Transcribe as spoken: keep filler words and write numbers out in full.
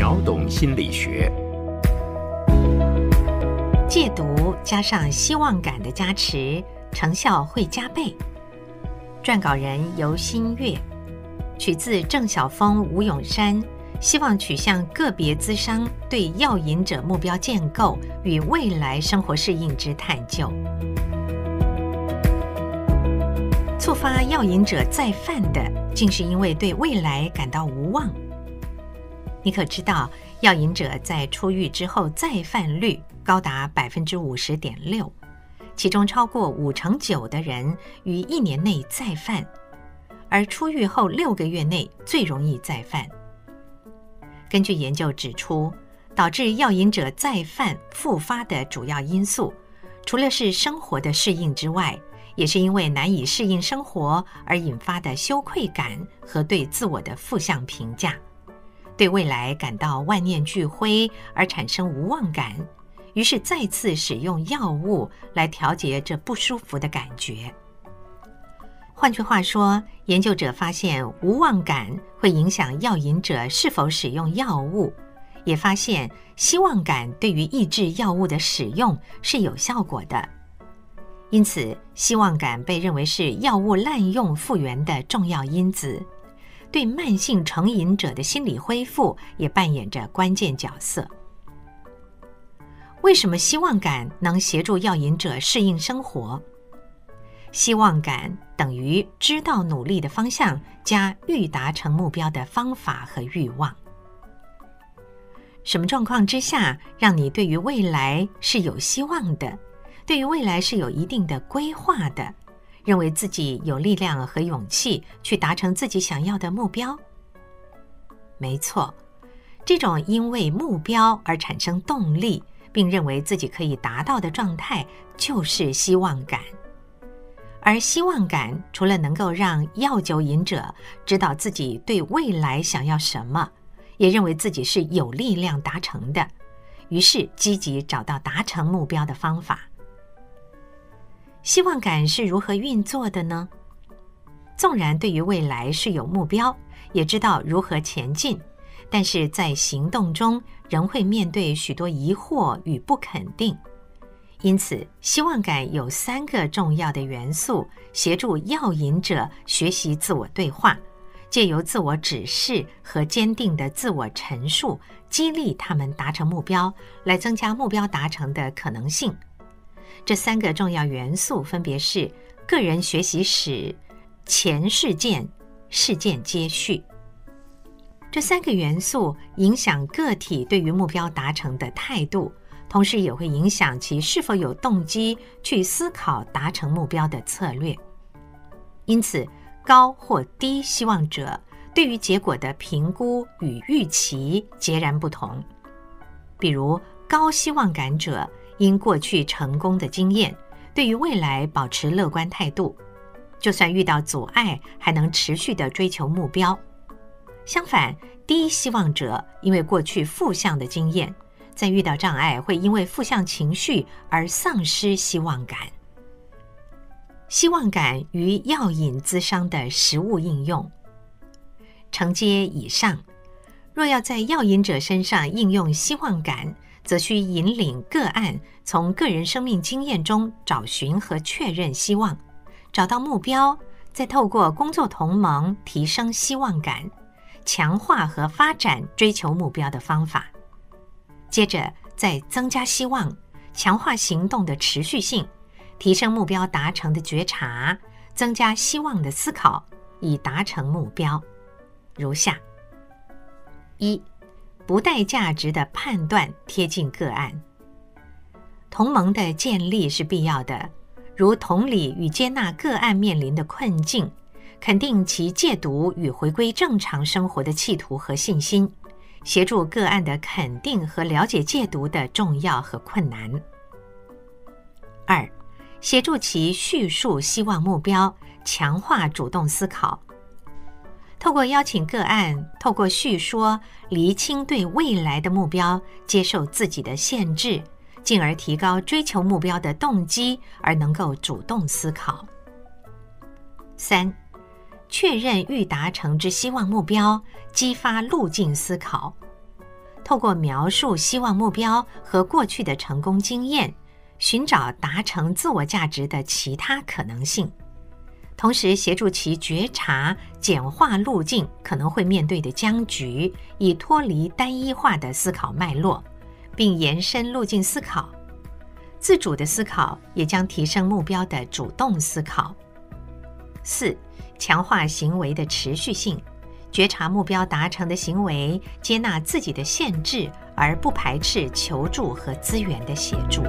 秒懂心理学，戒毒加上希望感的加持，成效会加倍。撰稿人游新月，取自郑晓峰、吴永山希望取向个别咨商对药瘾者目标建构与未来生活适应之探究。触发药瘾者再犯的，竟是因为对未来感到无望。你可知道，药瘾者在出狱之后再犯率高达百分之五十点六，其中超过五成九的人于一年内再犯，而出狱后六个月内最容易再犯。根据研究指出，导致药瘾者再犯复发的主要因素，除了是生活的适应之外，也是因为难以适应生活而引发的羞愧感和对自我的负向评价，对未来感到万念俱灰而产生无望感，于是再次使用药物来调节这不舒服的感觉。换句话说，研究者发现无望感会影响药瘾者是否使用药物，也发现希望感对于抑制药物的使用是有效果的。因此，希望感被认为是药物滥用复原的重要因子，对慢性成瘾者的心理恢复也扮演着关键角色。为什么希望感能协助药瘾者适应生活？希望感等于知道努力的方向加欲达成目标的方法和欲望。什么状况之下让你对于未来是有希望的？对于未来是有一定的规划的，认为自己有力量和勇气去达成自己想要的目标？没错，这种因为目标而产生动力，并认为自己可以达到的状态，就是希望感。而希望感除了能够让药酒瘾者知道自己对未来想要什么，也认为自己是有力量达成的，于是积极找到达成目标的方法。希望感是如何运作的呢？纵然对于未来是有目标，也知道如何前进，但是在行动中仍会面对许多疑惑与不肯定。因此，希望感有三个重要的元素，协助药瘾者学习自我对话，借由自我指示和坚定的自我陈述，激励他们达成目标，来增加目标达成的可能性。这三个重要元素分别是个人学习史、前事件、事件接续。这三个元素影响个体对于目标达成的态度，同时也会影响其是否有动机去思考达成目标的策略。因此，高或低希望者对于结果的评估与预期截然不同。比如，高希望感者因过去成功的经验，对于未来保持乐观态度，就算遇到阻碍，还能持续地追求目标。相反，低希望者因为过去负向的经验，在遇到障碍会因为负向情绪而丧失希望感。希望感与药瘾咨商的实务应用。承接以上，若要在药瘾者身上应用希望感，则需引领个案从个人生命经验中找寻和确认希望，找到目标，再透过工作同盟提升希望感，强化和发展追求目标的方法。接着再增加希望，强化行动的持续性，提升目标达成的觉察，增加希望的思考，以达成目标。如下：一、不带价值的判断贴近个案。同盟的建立是必要的，如同理与接纳个案面临的困境，肯定其戒毒与回归正常生活的企图和信心，协助个案的肯定和了解戒毒的重要和困难。二、协助其叙述希望目标，强化主动思考。透过邀请个案，透过叙说，厘清对未来的目标，接受自己的限制，进而提高追求目标的动机，而能够主动思考。三、确认欲达成之希望目标，激发路径思考。透过描述希望目标和过去的成功经验，寻找达成自我价值的其他可能性，同时协助其觉察、简化路径可能会面对的僵局，以脱离单一化的思考脉络，并延伸路径思考。自主的思考也将提升目标的主动思考。四、强化行为的持续性，觉察目标达成的行为，接纳自己的限制，而不排斥求助和资源的协助。